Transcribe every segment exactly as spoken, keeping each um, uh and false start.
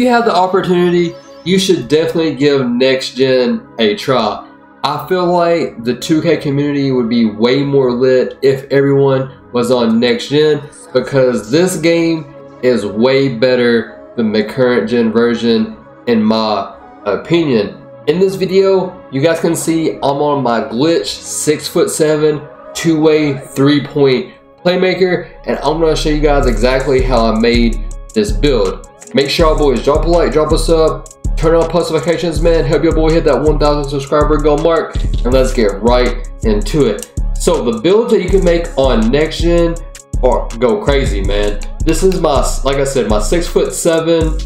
you have the opportunity, you should definitely give next gen a try. I feel like the two K community would be way more lit if everyone was on next gen, because this game is way better than the current gen version in my opinion. In this video, you guys can see I'm on my glitch six foot seven two-way three-point playmaker, and I'm gonna show you guys exactly how I made this build. Make sure y'all boys drop a like, drop a sub, turn on post notifications, man. Help your boy hit that one thousand subscriber goal mark, and let's get right into it. So the builds that you can make on next gen are go crazy, man. This is my, like I said, my six foot seven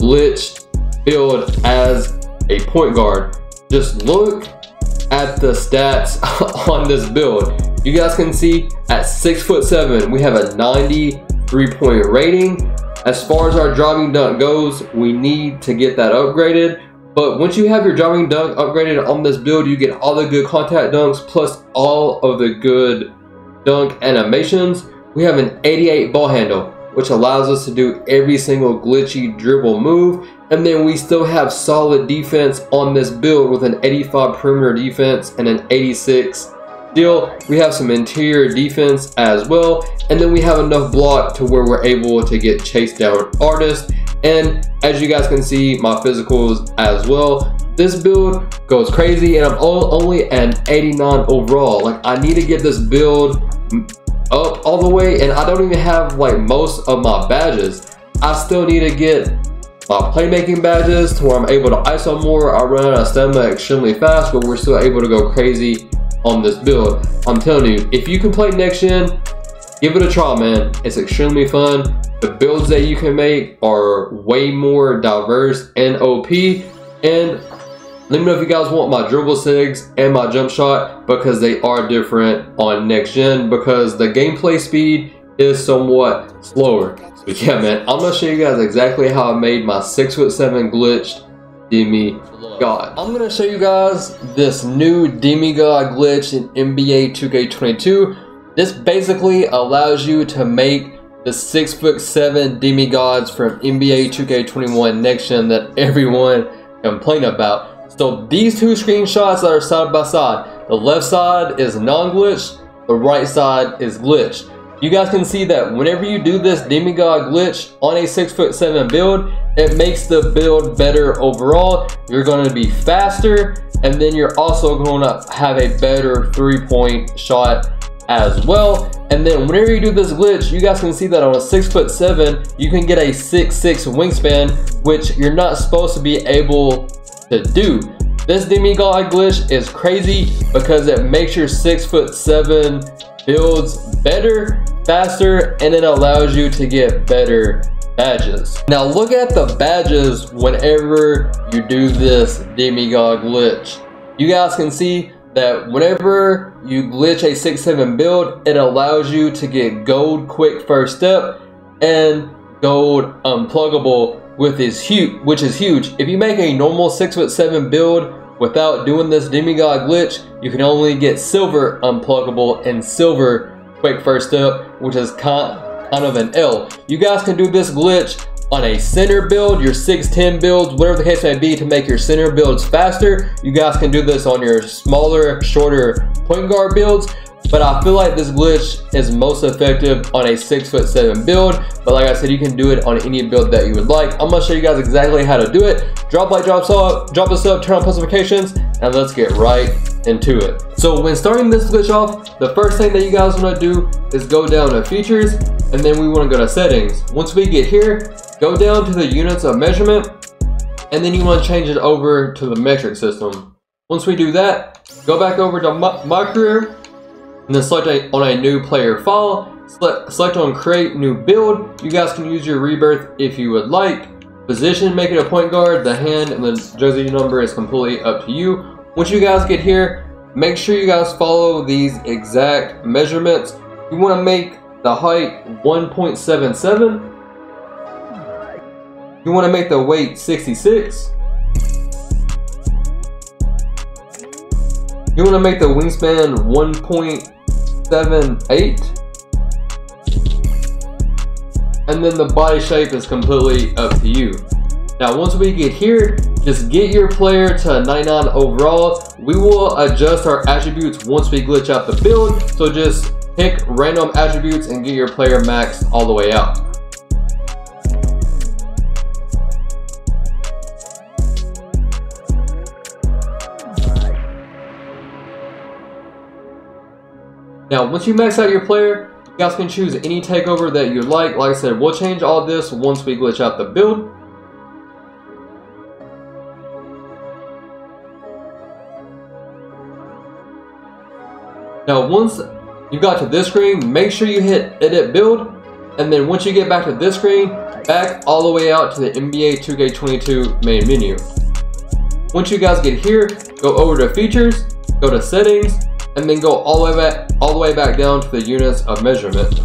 glitch build as a point guard. Just look at the stats on this build. You guys can see at six foot seven, we have a ninety-three point rating. As far as our driving dunk goes, we need to get that upgraded. But once you have your driving dunk upgraded on this build, you get all the good contact dunks plus all of the good dunk animations. We have an eighty-eight ball handle, which allows us to do every single glitchy dribble move. And then we still have solid defense on this build with an eighty-five perimeter defense and an eighty-six deal. We have some interior defense as well, and then we have enough block to where we're able to get chased down artists. And as you guys can see, my physicals as well. This build goes crazy, and I'm only an eighty-nine overall. Like, I need to get this build up all the way, and I don't even have like most of my badges. I still need to get my playmaking badges to where I'm able to I S O more. I run out of stamina extremely fast, but we're still able to go crazy on this build. I'm telling you, if you can play next gen, give it a try, man. It's extremely fun. The builds that you can make are way more diverse and O P. And let me know if you guys want my dribble sigs and my jump shot, because they are different on next gen, because the gameplay speed is somewhat slower. So yeah, man, I'm gonna show you guys exactly how I made my six foot seven glitched demigod. I'm gonna show you guys this new demigod glitch in N B A two K twenty-two. This basically allows you to make the six foot seven demigods from N B A two K twenty-one next gen that everyone complained about. So these two screenshots that are side by side, the left side is non-glitched, the right side is glitched. You guys can see that whenever you do this demigod glitch on a six foot seven build, it makes the build better overall. You're going to be faster, and then you're also going to have a better three point shot as well. And then whenever you do this glitch, you guys can see that on a six foot seven, you can get a six six wingspan, which you're not supposed to be able to do. This demigod glitch is crazy because it makes your six foot seven builds better, faster, and it allows you to get better badges. Now look at the badges whenever you do this demigod glitch. You guys can see that whenever you glitch a six seven build, it allows you to get gold quick first step and gold unpluggable, with is huge, which is huge. If you make a normal six foot seven build without doing this demigod glitch, you can only get silver unpluggable and silver quick first step, which is kind of an L. You guys can do this glitch on a center build, your six ten builds, whatever the case may be, to make your center builds faster. You guys can do this on your smaller, shorter point guard builds, but I feel like this glitch is most effective on a six foot seven build. But like I said, you can do it on any build that you would like. I'm gonna show you guys exactly how to do it. Drop like, drop sub, drop a sub, turn on post notifications, and let's get right into it. So when starting this glitch off, the first thing that you guys wanna do is go down to features, and then we wanna go to settings. Once we get here, go down to the units of measurement, and then you wanna change it over to the metric system. Once we do that, go back over to my, my career, and then select a, on a new player file, select, select on create new build. You guys can use your rebirth if you would like. Position, make it a point guard, the hand and the jersey number is completely up to you. Once you guys get here, make sure you guys follow these exact measurements. You wanna make the height one point seven seven. You wanna make the weight sixty-six. You wanna make the wingspan one point seven eight. seven eight, and then the body shape is completely up to you. Now, once we get here, just get your player to ninety-nine overall. We will adjust our attributes once we glitch out the build. So just pick random attributes and get your player maxed all the way out. Now, once you max out your player, you guys can choose any takeover that you like. Like I said, we'll change all this once we glitch out the build. Now, once you got to this screen, make sure you hit edit build. And then once you get back to this screen, back all the way out to the N B A two K twenty-two main menu. Once you guys get here, go over to features, go to settings, and then go all the way back, all the way back down to the units of measurement.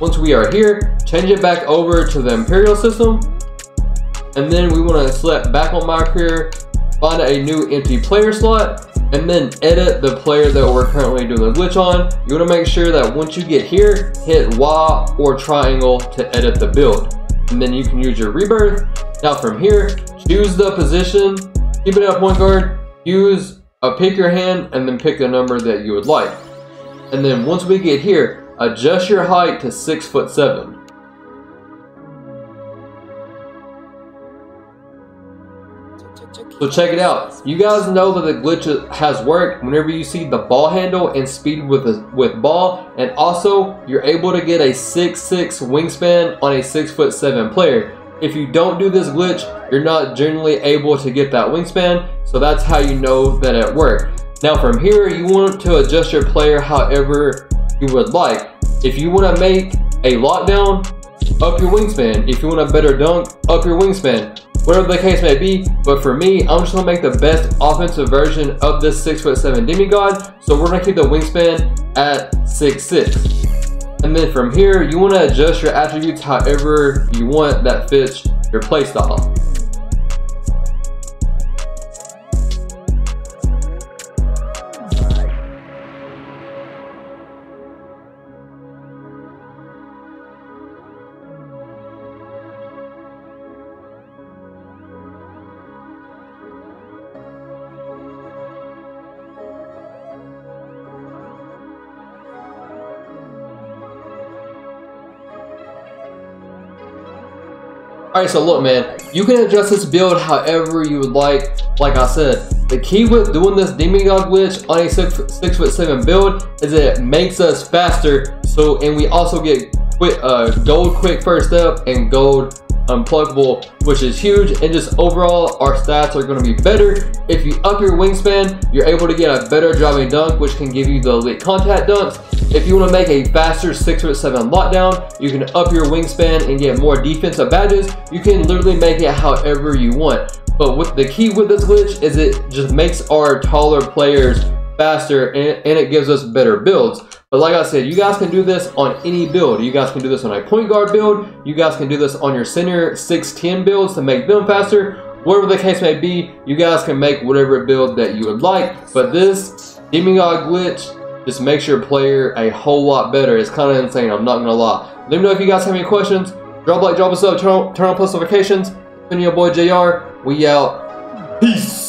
Once we are here, change it back over to the imperial system, and then we want to select back on my career, find a new empty player slot, and then edit the player that we're currently doing the glitch on. You want to make sure that once you get here, hit Y or triangle to edit the build, and then you can use your rebirth. Now from here, choose the position, keep it at point guard, use Uh, pick your hand, and then pick the number that you would like. And then once we get here, adjust your height to six foot seven. So check it out. You guys know that the glitch has worked whenever you see the ball handle and speed with a, with ball, and also you're able to get a six six wingspan on a six foot seven player. If you don't do this glitch, you're not generally able to get that wingspan, so that's how you know that it worked. Now from here, you want to adjust your player however you would like. If you want to make a lockdown, up your wingspan. If you want a better dunk, up your wingspan. Whatever the case may be, but for me, I'm just gonna make the best offensive version of this six foot seven demigod, so we're gonna keep the wingspan at six six. And then from here, you want to adjust your attributes however you want that fits your playstyle. Alright, so look man, you can adjust this build however you would like. Like I said, the key with doing this demigod glitch on a six foot seven build is that it makes us faster, so and we also get quick, uh, gold quick first step and gold unpluggable, which is huge, and just overall our stats are going to be better. If you up your wingspan, you're able to get a better driving dunk, which can give you the elite contact dunks. If you want to make a faster six foot seven lockdown, you can up your wingspan and get more defensive badges. You can literally make it however you want. But what the key with this glitch is it just makes our taller players faster, and, and it gives us better builds. But like I said, you guys can do this on any build. You guys can do this on a point guard build. You guys can do this on your center six ten builds to make them faster. Whatever the case may be, you guys can make whatever build that you would like. But this demigod glitch just makes your player a whole lot better. It's kind of insane, I'm not gonna lie. Let me know if you guys have any questions. Drop a like, drop a sub, turn on, turn on post notifications. It's been your boy J R. We out. Peace.